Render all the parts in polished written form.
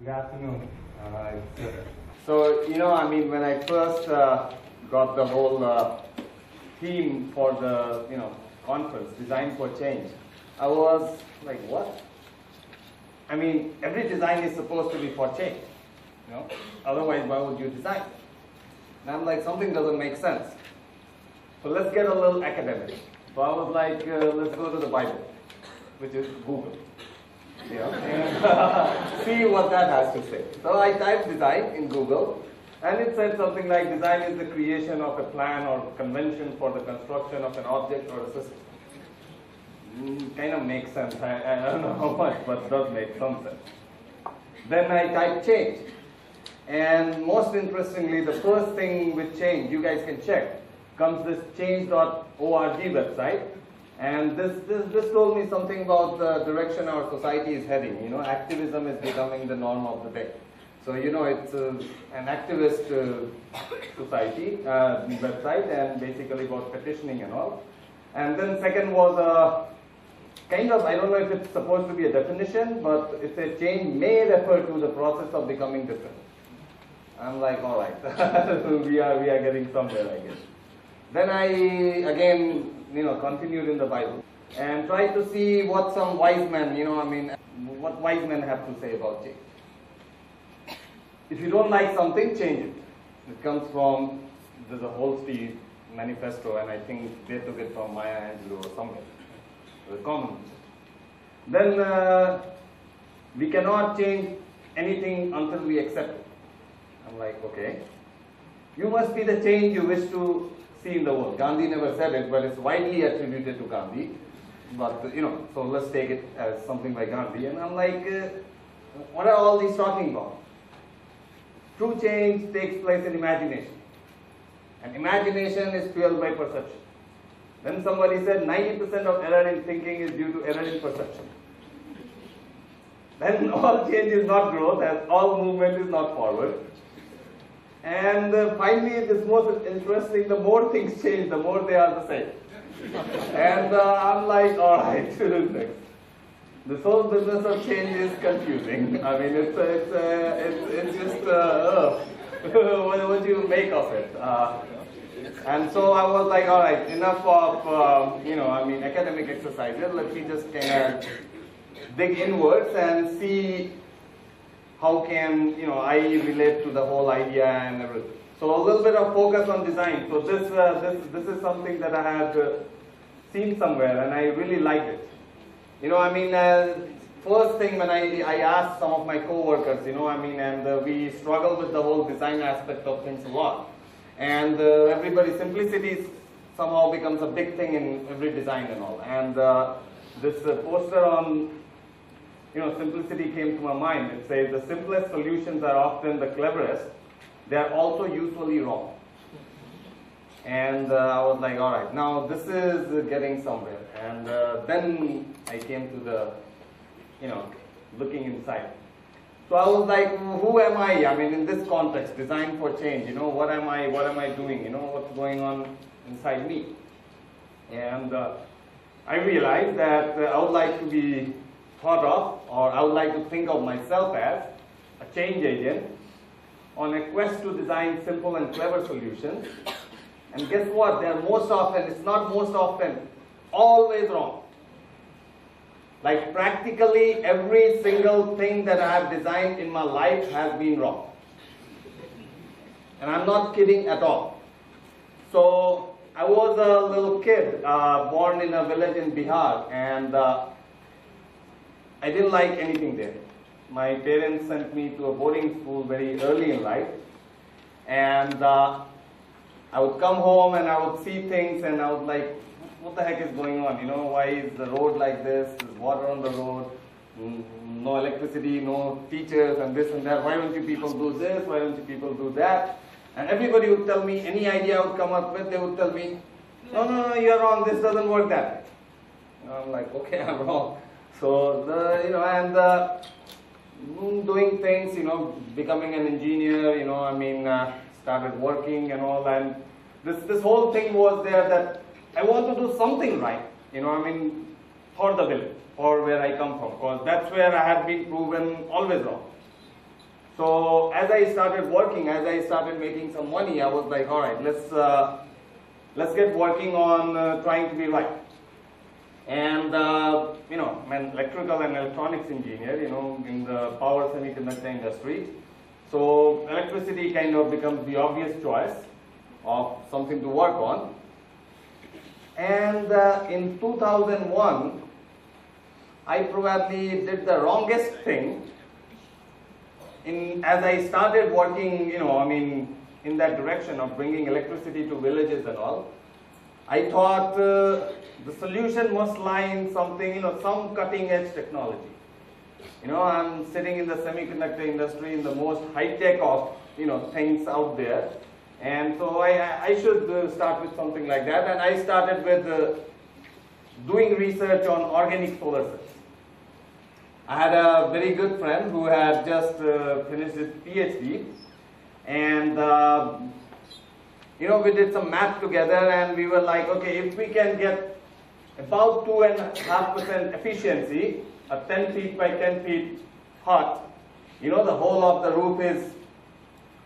Good afternoon. So, when I first got the whole theme for the, conference, Design for Change, I was like, what? I mean, every design is supposed to be for change, Otherwise, why would you design? And I'm like, something doesn't make sense. So let's get a little academic. So I was like, let's go to the Bible, which is Google. And see what that has to say. So I typed design in Google, and it said something like, design is the creation of a plan or convention for the construction of an object or a system. Kind of makes sense. I don't know how much, but it does make some sense. Then I typed change. And most interestingly, the first thing with change, you guys can check, comes this change.org website. And this told me something about the direction our society is heading. Activism is becoming the norm of the day. So, it's an activist society website, and basically about petitioning and all. And then second was a kind of, I don't know if it's supposed to be a definition, but it said change may refer to the process of becoming different. I'm like, all right, so we are getting somewhere, I guess. Then I, again, continued in the Bible and tried to see what some wise men, what wise men have to say about change. If you don't like something, change it. It comes from the whole Steve manifesto, and I think they took it from Maya Angelou or somewhere. The common. Then we cannot change anything until we accept it. I'm like, okay. You must be the change you wish to see in the world. Gandhi never said it, but it's widely attributed to Gandhi. But, so let's take it as something by Gandhi. And I'm like, what are all these talking about? True change takes place in imagination. And imagination is fueled by perception. Then somebody said 90% of error in thinking is due to error in perception. Then all change is not growth, as all movement is not forward. And finally, it is most interesting, the more things change, the more they are the same. And I'm like, all right, this whole business of change is confusing. I mean, it's just, what do you make of it? And so I was like, all right, enough of, academic exercises. Let me just kind of dig inwards and see how can, I relate to the whole idea and everything. So a little bit of focus on design. So this is something that I had seen somewhere, and I really liked it. First thing when I asked some of my co-workers, and we struggle with the whole design aspect of things a lot. And everybody, simplicity somehow becomes a big thing in every design and all. And this poster on, simplicity came to my mind. It says, the simplest solutions are often the cleverest. They are also usually wrong. And I was like, all right, now this is getting somewhere. And then I came to the, looking inside. So I was like, who am I? I mean, in this context, design for change, what am I doing? What's going on inside me? And I realized that I would like to be thought of, or I would like to think of myself as a change agent on a quest to design simple and clever solutions. And guess what? They're most often, it's not most often, always wrong. Like practically every single thing that I have designed in my life has been wrong. And I'm not kidding at all. So I was a little kid born in a village in Bihar, and I didn't like anything there. My parents sent me to a boarding school very early in life. And I would come home and I would see things and I would like, what the heck is going on? Why is the road like this? There's water on the road, no electricity, no teachers, and this and that. Why don't you people do this? Why don't you people do that? And everybody would tell me, any idea I would come up with, they would tell me, no, you're wrong, this doesn't work that. I'm like, okay, I'm wrong. So, doing things, becoming an engineer, started working and all, and this whole thing was there that I want to do something right, for the village, or where I come from, because that's where I had been proven always wrong. So as I started working, as I started making some money, I was like, all right, let's get working on trying to be right. And you know, I'm an electrical and electronics engineer, you know, in the power semiconductor industry. So electricity kind of becomes the obvious choice of something to work on. And in 2001, I probably did the wrongest thing. As I started working, you know, I mean, in that direction of bringing electricity to villages and all, I thought the solution must lie in something, you know, some cutting-edge technology. You know, I'm sitting in the semiconductor industry, in the most high-tech of, you know, things out there. And so I should start with something like that. And I started with doing research on organic solar cells. I had a very good friend who had just finished his PhD. And, you know, we did some math together and we were like, okay, if we can get about 2.5% efficiency, a 10 feet by 10 feet hut, you know, the whole of the roof is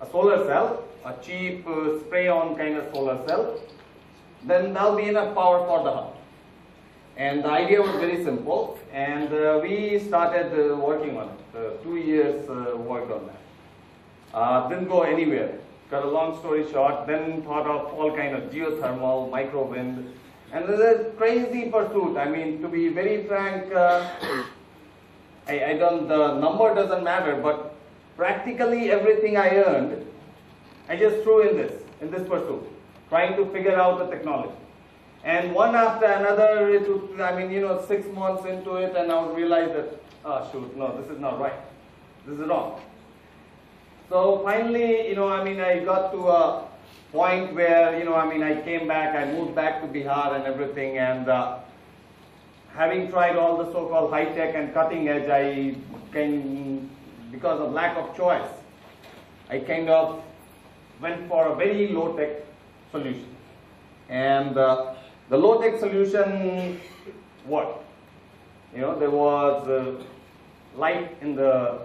a solar cell, a cheap spray-on kind of solar cell, then that'll be enough power for the hut. And the idea was very simple, and we started working on it. 2 years worked on that. Didn't go anywhere. Cut a long story short, then thought of all kind of geothermal, microwind, and this is a crazy pursuit. I mean, to be very frank, I don't, the number doesn't matter, but practically everything I earned, I just threw in this pursuit, trying to figure out the technology. And one after another, it took, I mean, you know, 6 months into it, and I realized that, oh, shoot, no, this is not right. This is wrong. So finally, you know, I mean, I got to a point where, you know, I mean, I came back, I moved back to Bihar and everything, and having tried all the so-called high-tech and cutting-edge, I came, because of lack of choice, I kind of went for a very low-tech solution. And the low-tech solution worked. You know, there was light in the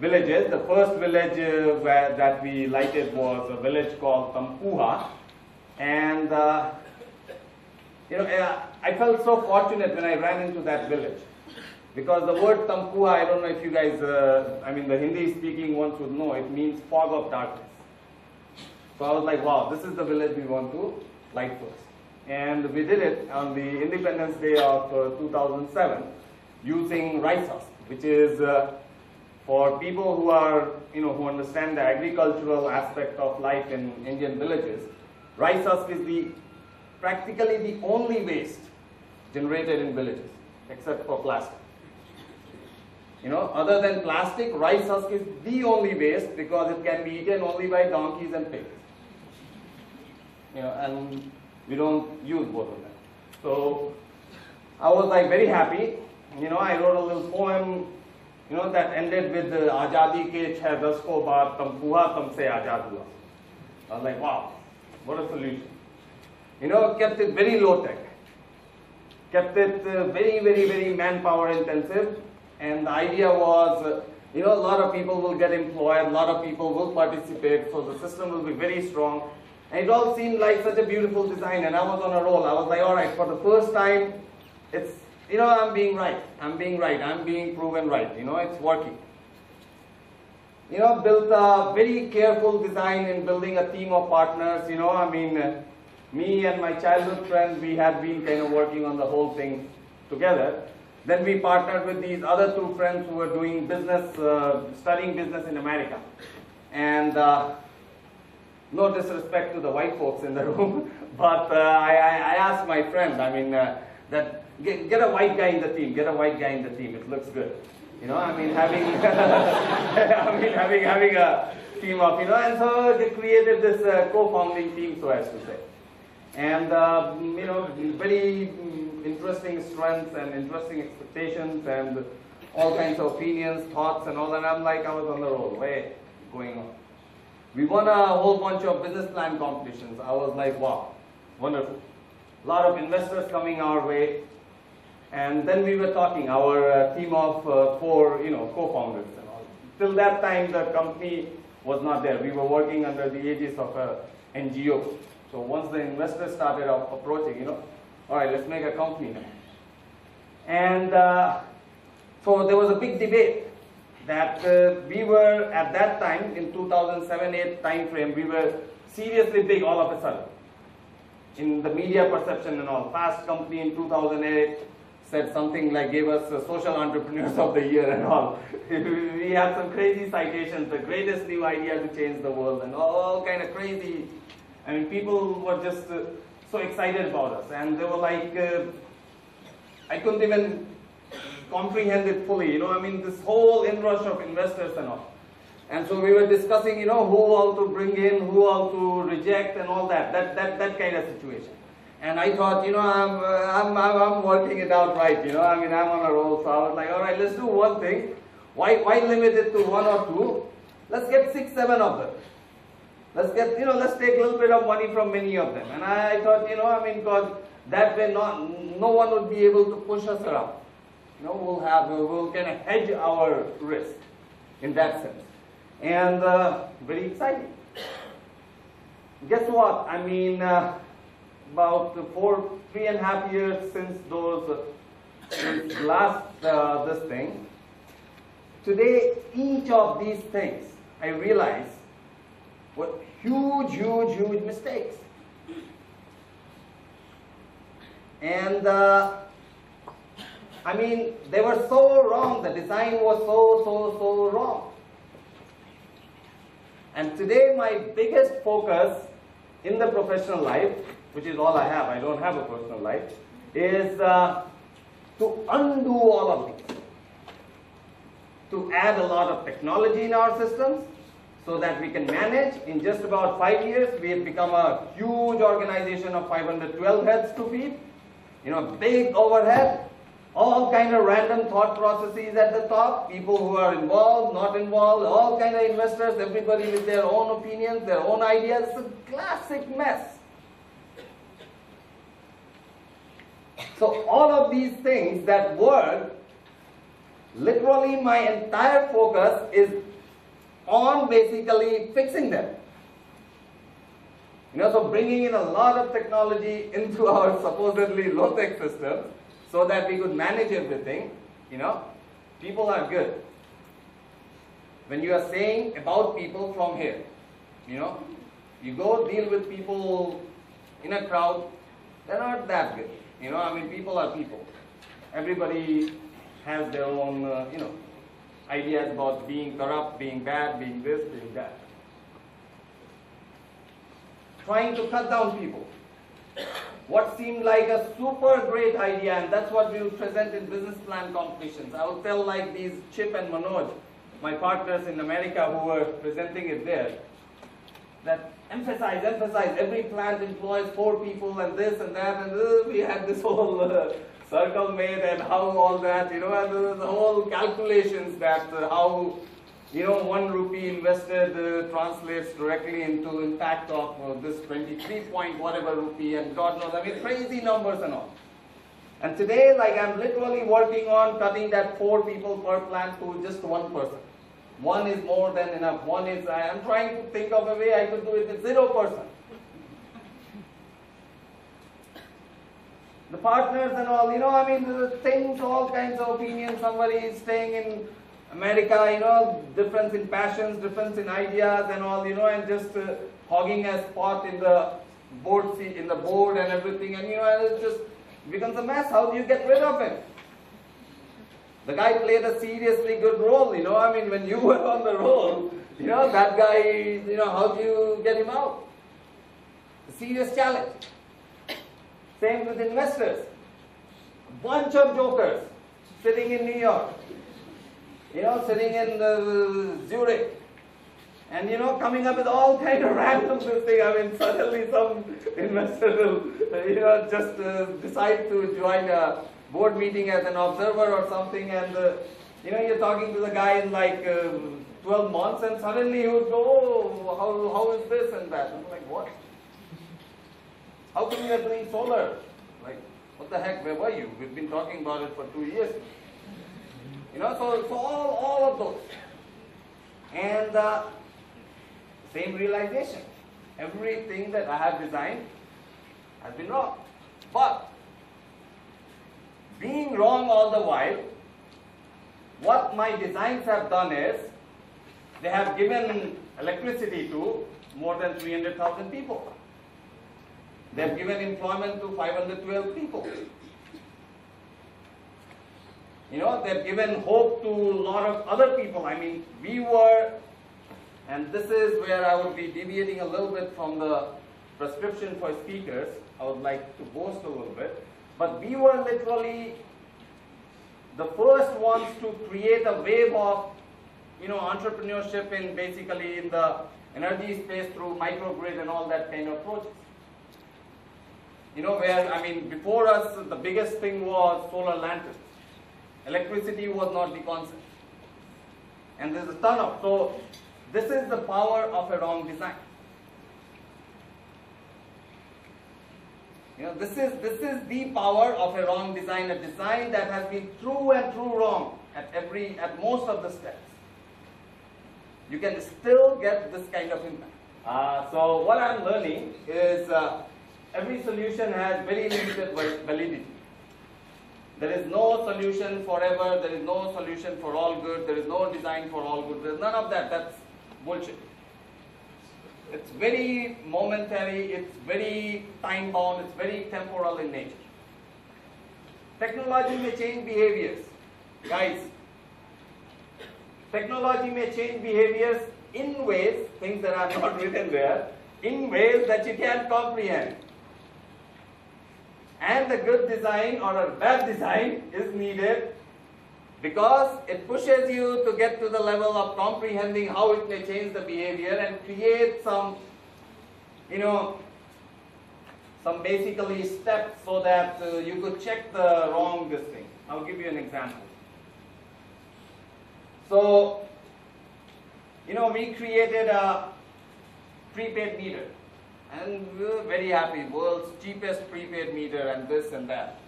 villages. The first village that we lighted was a village called Tampuha. And, you know, I felt so fortunate when I ran into that village. Because the word Tampuha, I don't know if you guys, I mean, the Hindi-speaking ones would know, it means fog of darkness. So I was like, wow, this is the village we want to light first. And we did it on the Independence Day of 2007 using rice husk, which is for people who are, you know, who understand the agricultural aspect of life in Indian villages. Rice husk is practically the only waste generated in villages, except for plastic. You know, other than plastic, rice husk is the only waste because it can be eaten only by donkeys and pigs. You know, and we don't use both of them. So I was like very happy. You know, I wrote a little poem, you know, that ended with Azadi ke 60 saal baad Tampuha kumse aajad hua. I was like, wow, what a solution. You know, kept it very low tech. Kept it very, very, very manpower intensive. And the idea was, you know, a lot of people will get employed, a lot of people will participate, so the system will be very strong. And it all seemed like such a beautiful design, and I was on a roll. I was like, all right, for the first time, it's, you know, I'm being right. I'm being right. I'm being proven right. You know, it's working. You know, built a very careful design in building a team of partners. You know, I mean, me and my childhood friend, we had been kind of working on the whole thing together. Then we partnered with these other two friends who were doing business, studying business in America. And no disrespect to the white folks in the room, but I asked my friend, I mean, that get a white guy in the team, get a white guy in the team, it looks good. You know, I mean, having, having a team of, you know, and so they created this co-founding team, so as to say. And, you know, very interesting strengths and interesting expectations and all kinds of opinions, thoughts and all that. I'm like, I was on the road, way going on. We won a whole bunch of business plan competitions. I was like, wow, wonderful. A lot of investors coming our way. And then we were talking, our team of four, you know, co-founders and all. Till that time, the company was not there. We were working under the aegis of an NGO. So once the investors started approaching, all right, let's make a company now. And so there was a big debate that we were at that time in 2007-8 time frame, we were seriously big all of a sudden in the media perception and all. Fast Company in 2008 said something like gave us social entrepreneurs of the year and all. We had some crazy citations, the greatest new idea to change the world and all kind of crazy. I mean, people were just so excited about us, and they were like, I couldn't even comprehend it fully, I mean, this whole inrush of investors and all. And so we were discussing, who all to bring in, who all to reject and all that kind of situation. And I thought, I'm working it out right, I mean, I'm on a roll, so I was like, all right, let's do one thing. Why limit it to one or two? Let's get 6, 7 of them. Let's take a little bit of money from many of them. And I thought, God, that way no one would be able to push us around. We'll kind of hedge our risk in that sense. And very exciting. Guess what? I mean, about 3.5 years since since last this thing. Today, each of these things, I realize, were huge mistakes. And I mean, they were so wrong. The design was so wrong. And today, my biggest focus in the professional life, which is all I have, I don't have a personal life, is to undo all of these. To add a lot of technology in our systems so that we can manage. In just about 5 years, we have become a huge organization of 512 heads to feed. Big overhead, all kind of random thought processes at the top, people who are involved, not involved, all kind of investors, everybody with their own opinions, their own ideas. It's a classic mess. So all of these things that work, literally my entire focus is on basically fixing them. So bringing in a lot of technology into our supposedly low-tech system so that we could manage everything, people are good. When you are saying about people from here, you go deal with people in a crowd, they're not that good. I mean, people are people. Everybody has their own, ideas about being corrupt, being bad, being this, being that. Trying to cut down people. What seemed like a super great idea, and that's what we will present in business plan competitions. I will tell like these Chip and Manoj, my partners in America who were presenting it there, that emphasize, every plant employs 4 people and this and that, and we had this whole circle made and how all that, and the whole calculations that how one rupee invested translates directly into impact of this 23 point whatever rupee and God knows, I mean, crazy numbers and all. And today, like, I'm literally working on cutting that 4 people per plant to just 1 person. 1 is more than enough. 1 is, I'm trying to think of a way I could do it with 0 person. The partners and all, I mean, things, all kinds of opinions. Somebody is staying in America, difference in passions, difference in ideas and all, and just hogging a spot in the board seat, in the board and everything, and it just becomes a mess. How do you get rid of it? The guy played a seriously good role, I mean, when you were on the roll, that guy, how do you get him out? A serious challenge. Same with investors. Bunch of jokers sitting in New York. Sitting in Zurich, and coming up with all kind of random things. I mean, suddenly some investor will, just decide to join a board meeting as an observer or something, and you're talking to the guy in like 12 months, and suddenly you would go, oh, how is this and that? And I'm like, what? How come you're doing solar? Like, what the heck? Where were you? We've been talking about it for 2 years. So all of those. and the same realization. Everything that I have designed has been wrong. But being wrong all the while, what my designs have done is they have given electricity to more than 300,000 people. They have given employment to 512 people. You know, they have given hope to a lot of other people. I mean, we were, and this is where I would be deviating a little bit from the prescription for speakers. I would like to boast a little bit. But we were literally the first ones to create a wave of, you know, entrepreneurship in basically in the energy space through microgrid and all that kind of projects. You know, where, I mean, before us, the biggest thing was solar lanterns. Electricity was not the concept. And there's a ton of, so this is the power of a wrong design. You know, this is the power of a wrong design, a design that has been true and true wrong at most of the steps. You can still get this kind of impact. So what I'm learning is every solution has very limited validity. There is no solution forever, there is no solution for all good, there is no design for all good, there's none of that. That's bullshit. It's very momentary, it's very time-bound, it's very temporal in nature. Technology may change behaviors. Guys, technology may change behaviors in ways, things that are not written there, in ways that you can't comprehend. And a good design or a bad design is needed because it pushes you to get to the level of comprehending how it may change the behavior and create some, you know, some basically steps so that you could check the wrong this thing. I'll give you an example. So, you know, we created a prepaid meter. And we were very happy, world's cheapest prepaid meter and this and that.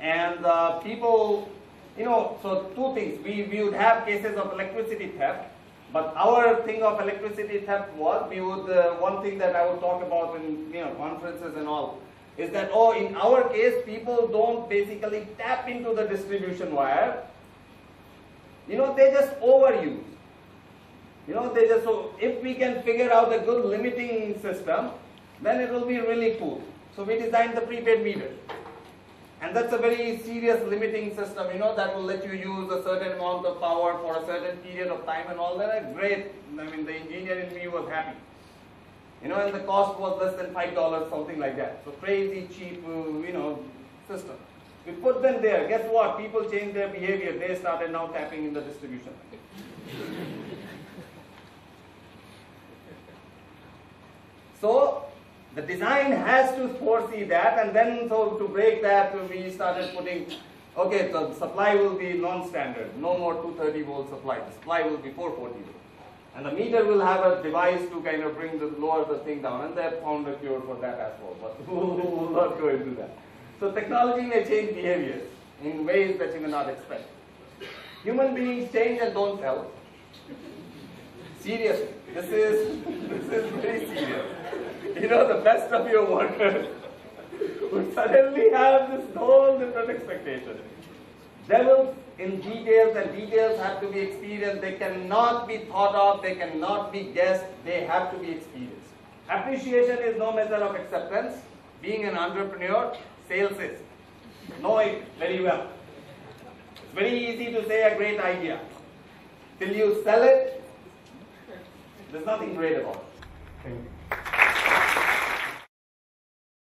And people, you know, so two things. We would have cases of electricity theft, but our thing of electricity theft was, we would, one thing that I would talk about in, you know, conferences and all, is that, oh, in our case, people don't basically tap into the distribution wire. You know, they just overuse. You know, they just, so if we can figure out a good limiting system, then it will be really cool. So we designed the prepaid meter. And that's a very serious limiting system, you know, that will let you use a certain amount of power for a certain period of time and all that. Great. I mean, the engineer in me was happy. You know, and the cost was less than $5, something like that. So crazy, cheap, you know, system. We put them there. Guess what? People changed their behavior. They started now tapping in the distribution. So the design has to foresee that, and then so to break that, we started putting, okay, so the supply will be non-standard, no more 230 volt supply, the supply will be 440 volt. And the meter will have a device to kind of bring the, lower the thing down, and they have found a cure for that as well, but we will not go into that. So technology may change behaviors in ways that you may not expect. Human beings change and don't tell. Seriously, this is very serious. You know, the best of your workers would suddenly have this whole different expectation. Devils in details, and details have to be experienced. They cannot be thought of, they cannot be guessed, they have to be experienced. Appreciation is no measure of acceptance. Being an entrepreneur, sales is. Know it very well. It's very easy to say a great idea. Till you sell it, there's nothing great about it. Thank you.